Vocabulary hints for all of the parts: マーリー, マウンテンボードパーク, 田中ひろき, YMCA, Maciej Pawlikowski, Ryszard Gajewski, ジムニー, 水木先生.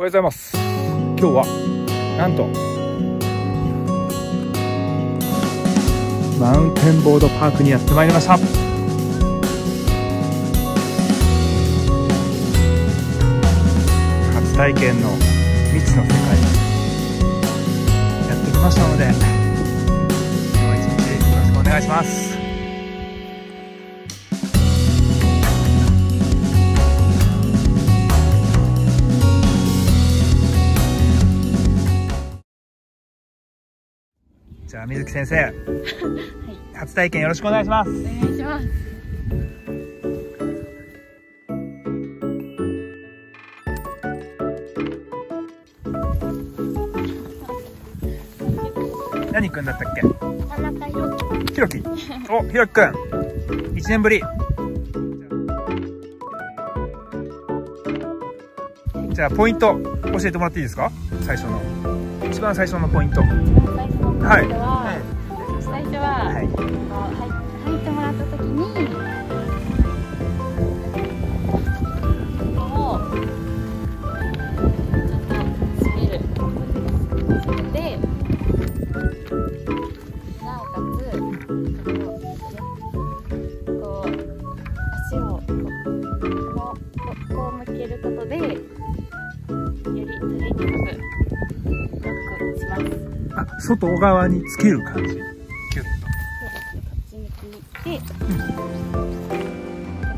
おはようございます。今日はなんとマウンテンボードパークにやってまいりました。初体験の未知の世界にやってきましたので、今日一日よろしくお願いします。じゃあ水木先生、はい、初体験よろしくお願いします。お願いします。何君だったっけ？田中ひろき。お、ひろき君、1年ぶり。じゃあポイント教えてもらっていいですか？最初の、一番最初のポイント。最初は入ってもらった時にここをちょっと滑るで、なおかつこう足をこう向けることでよりトレーニングがロックします。外側につける感じ。キュッと。こっち向きにいって、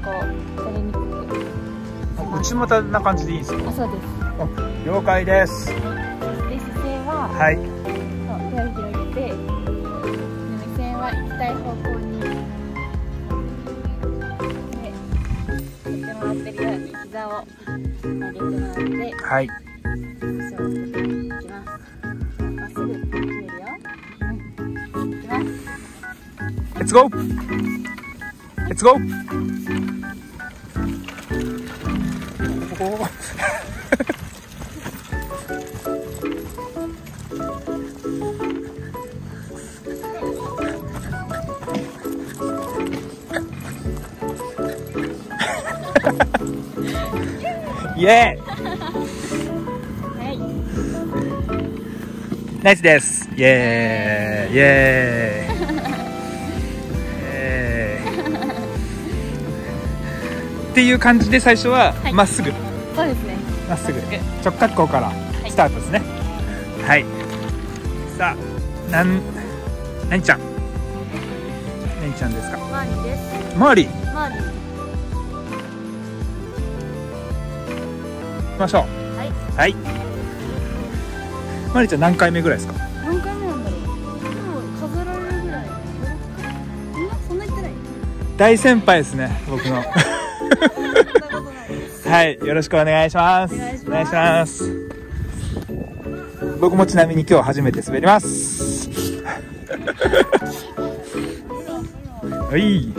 これにく。内股な感じでいいですか？あ、そうです。了解です。で、姿勢は、はい。手を広げて、目線は行きたい方向に。で、やってもらってるように膝を曲げてもらって、はい。足をつけていきます。Let's go! Let's go! イエー！ナイスです。イエーイ！イエーイ！っていう感じで最初はまっすぐ、そうですね、まっすぐ直角行からスタートですね。はい、さあ何ちゃん、何ちゃんですか？マーリーです。マーリー行きましょう。はい、マーリーちゃん何回目ぐらいですか？何回目なんだろう。もう数えられるぐらい。そんな言ってない。大先輩ですね、僕の。はい、よろしくお願いします。お願いします。僕もちなみに今日初めて滑ります。はい。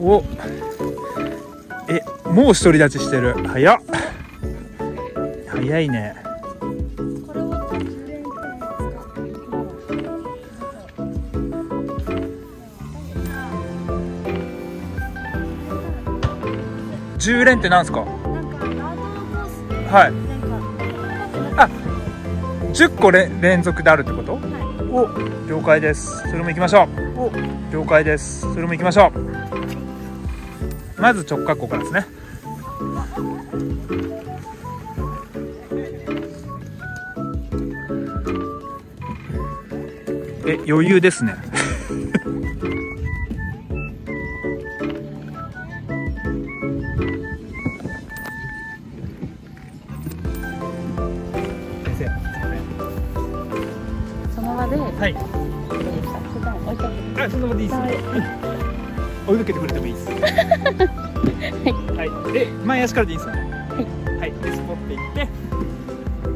お。もう独り立ちしてる。早っ。早いね。10連ってなんですか？はい。あ、10個連続であるってこと？はい、お、了解です。それも行きましょう。お、了解です。それも行きましょう。まず直角行からですね。余裕ですね。はい。あ、そんなこといいですね。追いかけてくれてもいいです。はい。で、前足からでいいですよね。はい。で、スポっていって、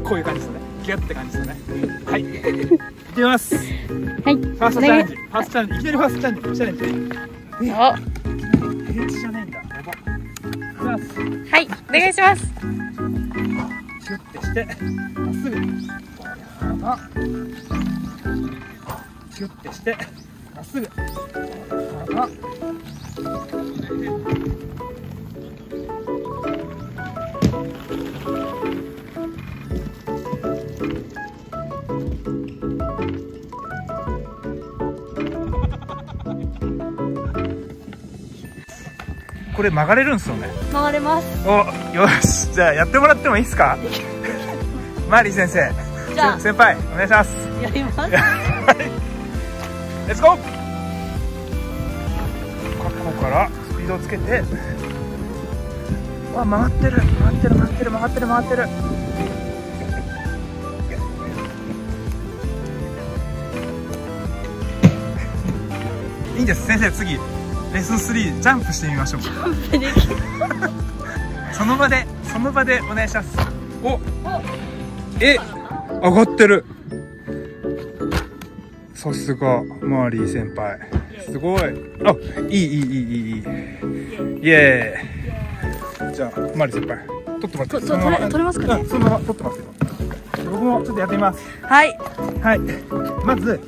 こういう感じですよね。ギュッて感じですよね。はい。行ってみます。はい。ファーストチャレンジ。いきなりファーストチャレンジ。やば。平地じゃないんだ。やば。はい。お願いします。ギュッてして、まっすぐ。やば。キュッてしてまっすぐ。これ曲がれるんですよね。曲がれます。お、よし、じゃあやってもらってもいいですか。マーリー先生、じゃあ先輩お願いします。やります。レッツゴー。ここからスピードをつけて。わ、回ってる回ってる回ってる回ってる回ってる。いいんです、先生。次レッスン3ジャンプしてみましょうか。ジャンプできる。その場でお願いします。お、え、上がってる。さすがマーリー先輩、すごい。あ、いい。イエーイ。じゃあマーリー先輩撮ってもらって。撮れますかね。そのまま撮ってますよ。僕もちょっとやってみます。はいはい。まず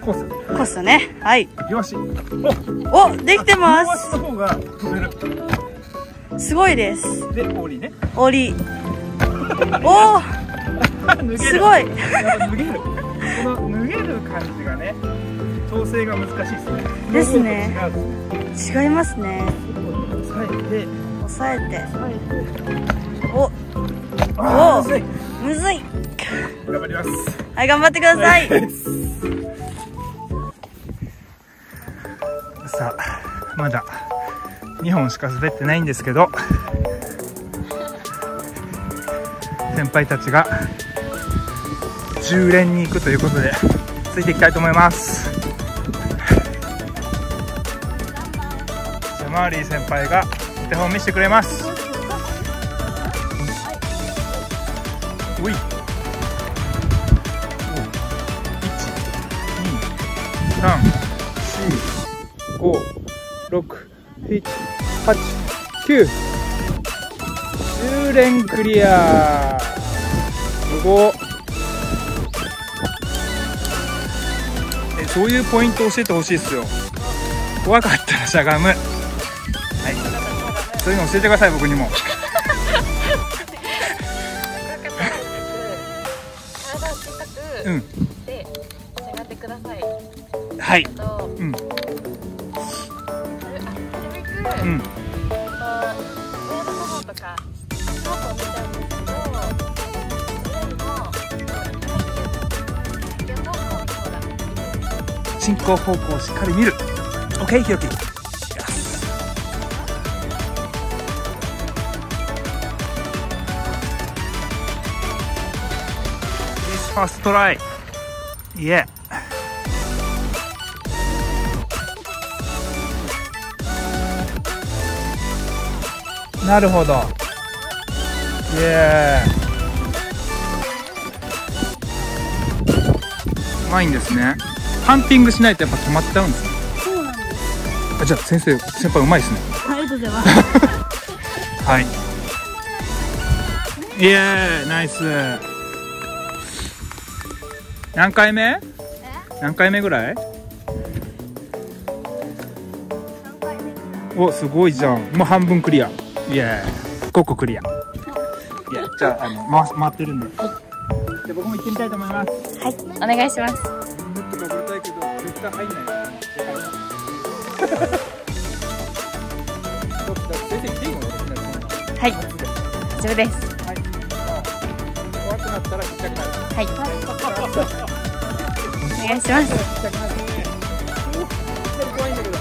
コースね。はい。よし。お、できてます。この方が飛べる。すごいです。で、オーリーね。オーリー。おお。すごい。この脱げる感じがね、調整が難しいですね。ですね。違いますね。押さえて。お、お、むずい。頑張ります。はい、頑張ってください。さあ、まだ2本しか滑ってないんですけど、先輩たちが10連に行くということでついていきたいと思います。じゃあマーリー先輩がお手本見せてくれます。おい、1、2、3、4、5、6、7、8、9、10連クリア。すご。そういうポイント教えてほしいですよ。怖かったらしゃがむ。はい。そういうの教えてください、僕にも。体を小さく。うん。で、しゃがんでください。はい。うん。うん。上の方とか。進行方向をしっかり見る。 OK、 ひろき。ファーストトライ。イエー。なるほど。イエー。うまいんですね。パンピングしないとやっぱ止まっちゃうんですね。そうなんです。じゃあ先輩うまいですね。ありがとうございます。はい。イエーイ、ナイス。何回目？何回目ぐらい？お、すごいじゃん。もう半分クリア。イエーイ。5個クリア。いや、じゃあ回ってるんで。じゃ僕も行ってみたいと思います。はい、お願いします。入んない。はい。大丈夫です。はい。怖くなったら引きたくなる。はい。お願いします。怖いんだけど。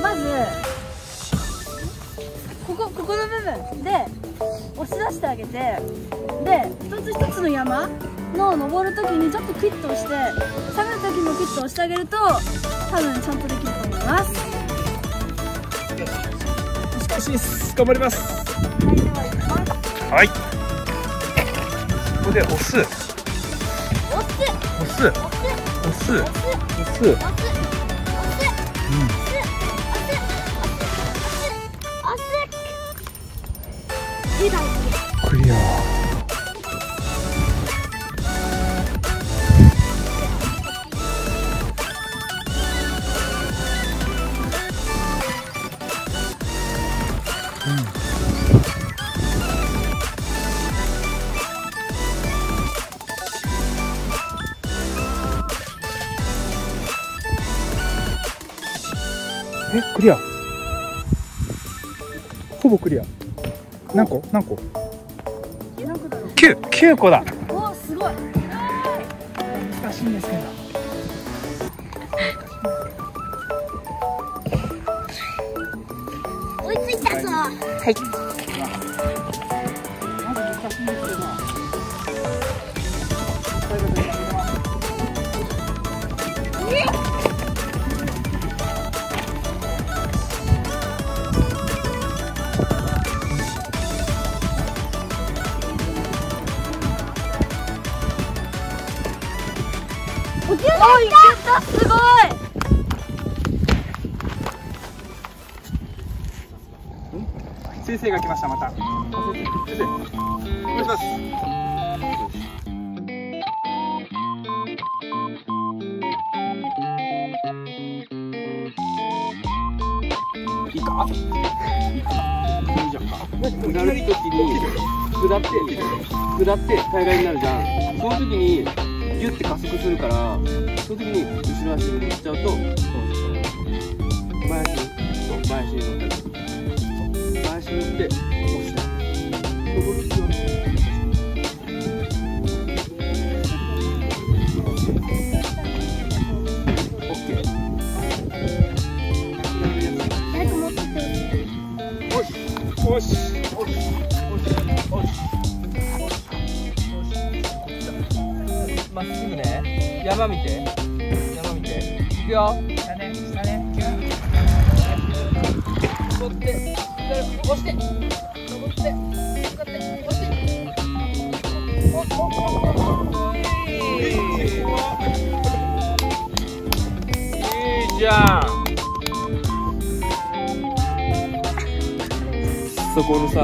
まずここの部分で押し出してあげて、で一つ一つの山の登るときにちょっとクイッと押して、下がるときもクイッと押してあげると多分ちゃんとできると思います。難しいです。頑張ります。はい。ここで押す。クリア。クリア。ほぼクリア。何個？何個？9個だ。おお、すごい。難しいんですけど。追いついたぞ。はい。まず難しいんですけど。すごい。先生が来ました。また。先生。お願いします。いいか。いいじゃんか。下る時に下って平らになるじゃん。その時にギュッて加速するから。その時に後ろ足に乗っちゃうと、前足に乗ったり、前足に乗って押したり、登る気はない。OK。おし。まっすぐね。山見て。いくよ。下ね。登って、押して、押して。いいじゃん。そこのさ、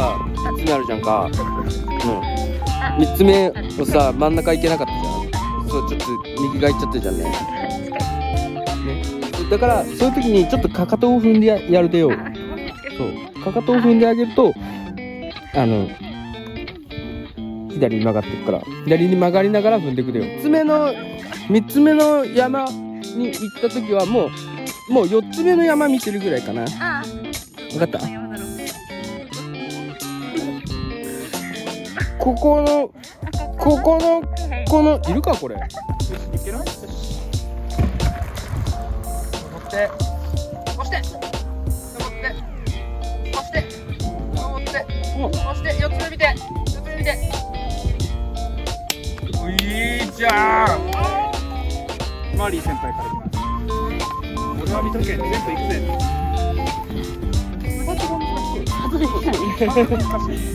3つ目あるじゃんか。3つ目をさ、真ん中行けなかったじゃん。そう、ちょっと右側行っちゃったじゃんね。だからそういう時にちょっとかかとを踏んで やるでよ。そう、かかとを踏んであげると左に曲がっていくから、左に曲がりながら踏んでいくでよ。3つ目の山に行った時はもう4つ目の山見てるぐらいかな。分かった。このいるかこれ。押して4つ目見て。いいじゃん。マリー先輩から俺は見とけ、全部行くぜ。押して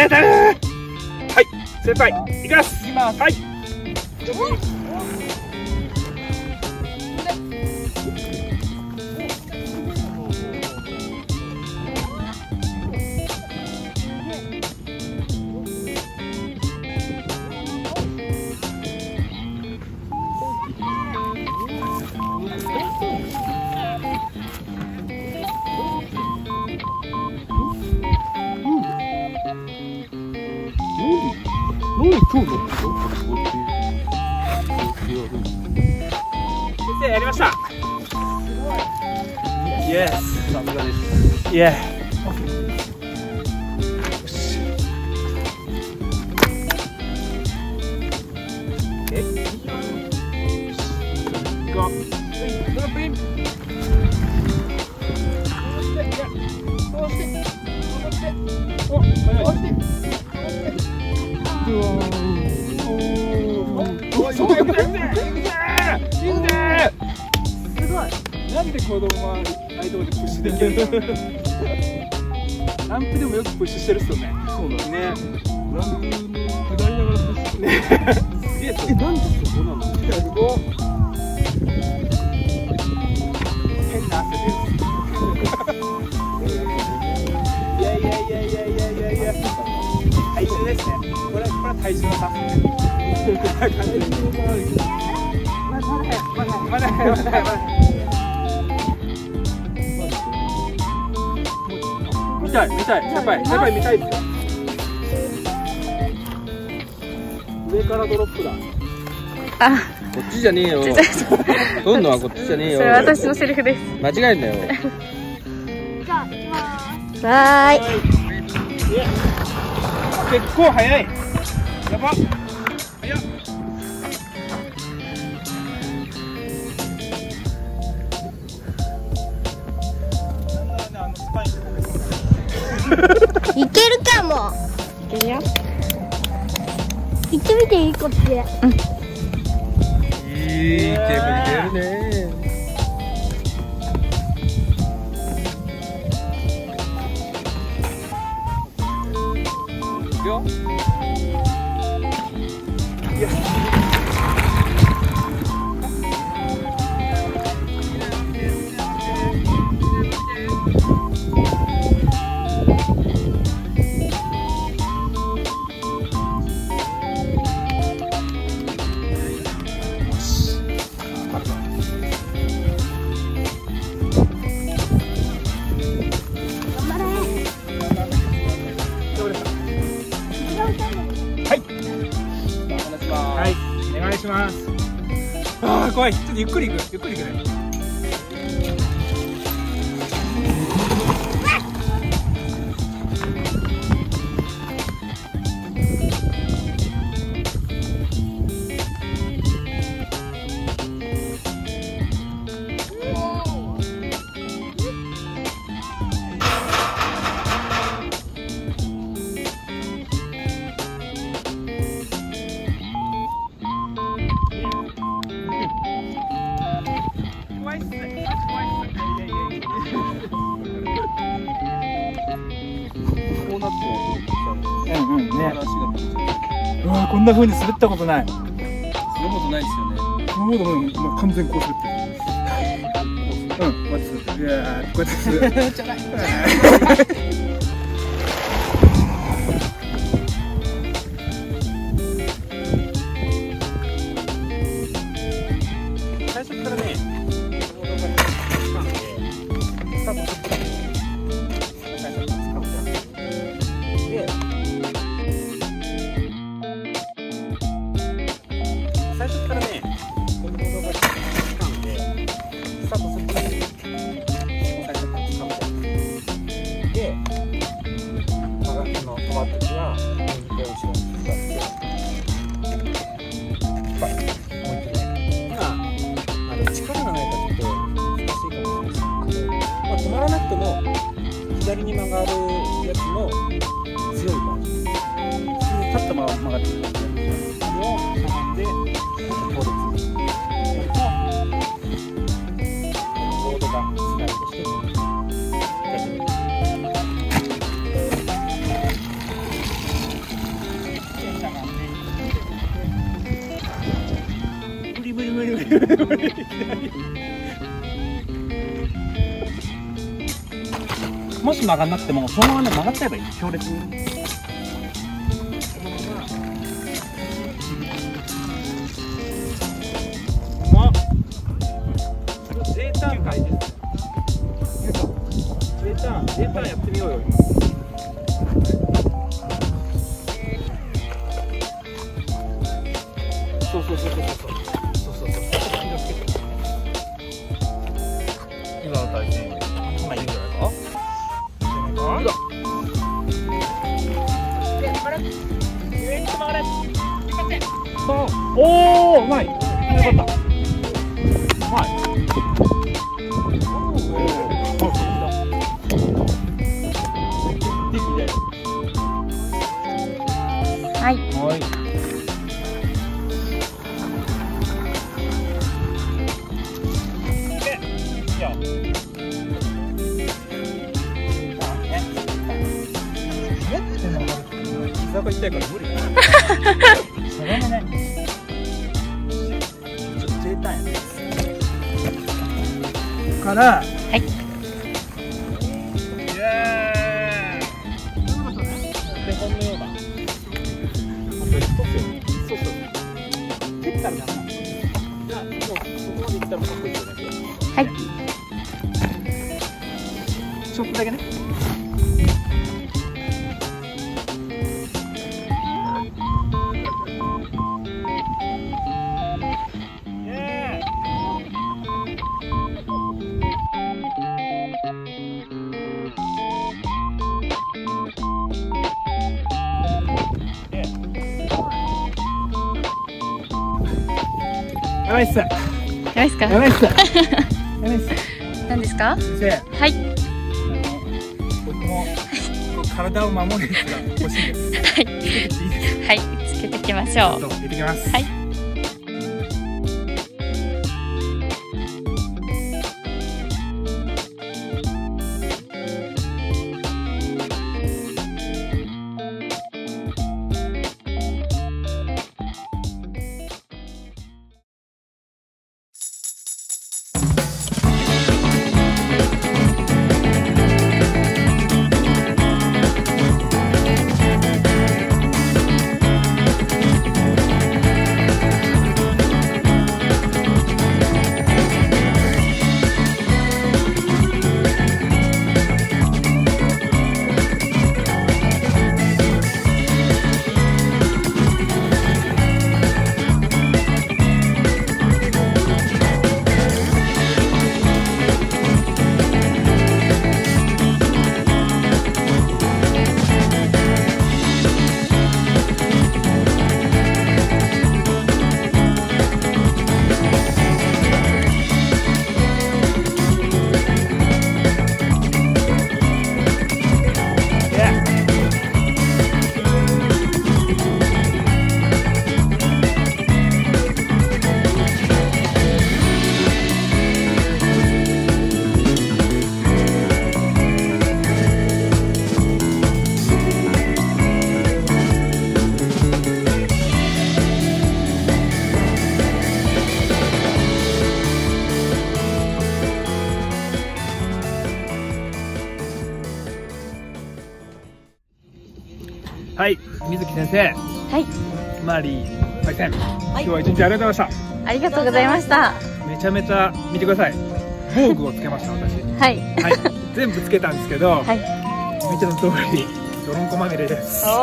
はい、先輩、行きます。はい。やりました。イエス。さすがです。イエス。え？行こう。ほどまああいうとこでプッシュできるからね。ランプでもよくプッシュしてるっすよね。そうだね。ランプも下りながらプッシュね。すげえ。え、なんでそこなの？すごい。変な汗出る。いやいやいやいやいやいやいや。体重ですね。これは体重の差。まだ。見たいやばい見たいですよ。上からドロップだ。あ、こっちじゃねえよ。どんどんはこっちじゃねえよ。それ私のセリフです。間違えんだよ。じゃあ行きます。はーい。結構早い。やば。早っ。いけるかも。いけるよ。行ってみていいこっち。いいテーブル出るね。いくよ。いや。ああ怖い。ちょっとゆっくり行くね。うわこんな風に滑ったことない。そんなことないですよね。そんなことない。もう完全こう滑ってる。うん、こうやってじゃない。最初からね、スタート。左に曲がるやつの強いバージョン、立ったまま曲がってるやつをしゃがんでこうです。やるとボードがスライドして無理。もし曲がんなくてもそのままね曲がっちゃえばいい。強烈にうまっ。Jターンです。Jターンやってみようよ今。そう今の体験今いいんじゃないか。これ上に曲がれ。おお、うまい。よかった。うまい。はい。で、いいよ。腹痛いから無理だそれもねちょっと贅沢やね。からはいいやーこんなようだそうそう切ったんだじゃあもうそこまでいったらもうかっこいいよね。はいちょっとだけねやばいっす。やばいっすか。やばいっす。やばいっす。何ですか。先生。はい。僕も体を守るやつが欲しいです。はい。はい、つけてきましょう。入れてきます。はい。はい、水木先生。はい。マリー、パイセン。今日は一日ありがとうございました。ありがとうございました。めちゃめちゃ見てください。防具をつけました、私。はい。はい。全部つけたんですけど。はい。見ての通り、泥んこまみれです。おお。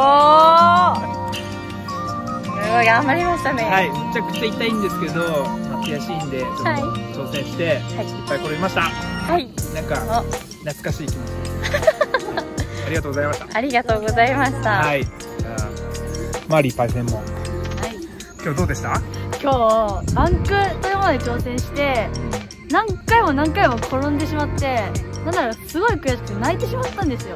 すごい頑張りましたね。はい、むちゃくちゃ痛いんですけど、悔しいんで、ちょっと挑戦して、いっぱい転びました。はい。なんか、懐かしい気持ちです。ありがとうございました。ありがとうございました。はい。マリーパイセンも。はい。今日どうでした？今日バンクというものに挑戦して、何回も転んでしまって、なんだろうすごい悔しくて泣いてしまったんですよ。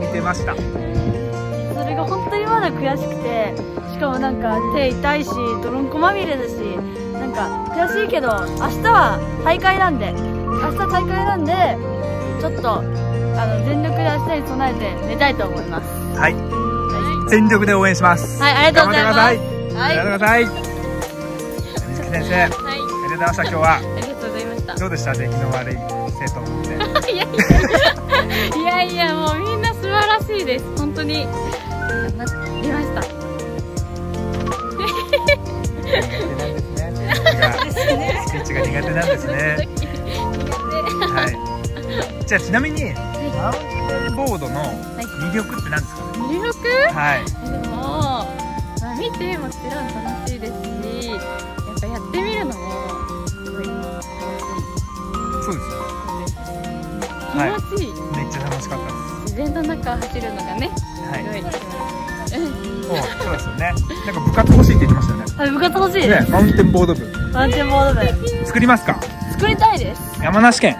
見てました。それが本当にまだ悔しくて。しかもなんか手痛いし泥んこまみれだしなんか悔しいけど明日大会なんでちょっと全力で明日に備えて寝たいと思います。はい、はい、全力で応援します。はい、ありがとうございます。はい、頑張ってください。水木先生、はい、ありがとうございました。今日はありがとうございました。どうでした？出来の悪い生徒っていやもうみんな素晴らしいです。本当になりました。苦手なんですね。スピーチが苦手なんですね。はい。じゃあちなみにマウンテンボードの魅力って何ですか？魅力？はい。でも見てもちろん楽しいですし、やっぱやってみるのもすごい楽しい。そうです。気持ちいい。めっちゃ楽しかったです。自然の中走るのがね、すごい。そうですよね。なんか部活欲しいって言ってましたよね。部活欲しいね。マウンテンボード部。マウンテンボード部。作りますか。作りたいです。山梨県。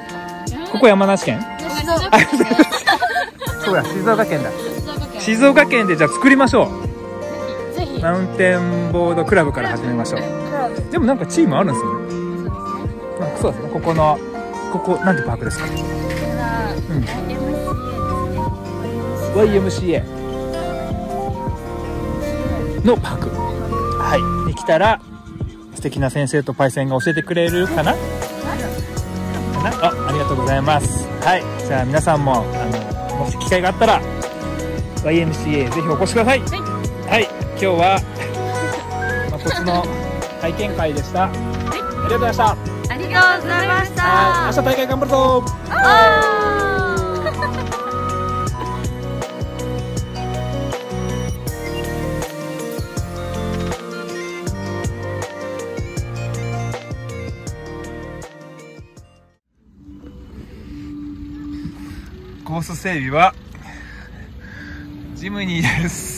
ここ山梨県。そうだ、静岡県だ。静岡県でじゃあ作りましょう。マウンテンボードクラブから始めましょう。でもなんかチームあるんですよね。そうですね。ここなんてパークですか？これは YMCA ですね。YMCA のパーク、はい、に来たら素敵な先生とパイセンが教えてくれるかな？ありがとうございます。はい、じゃあ皆さんももし機会があったら YMCA ぜひお越しください。はい、今日はまこつの体験会でした。ありがとうございました。ありがとうございました。明日大会頑張るぞ。コース整備はジムニーです。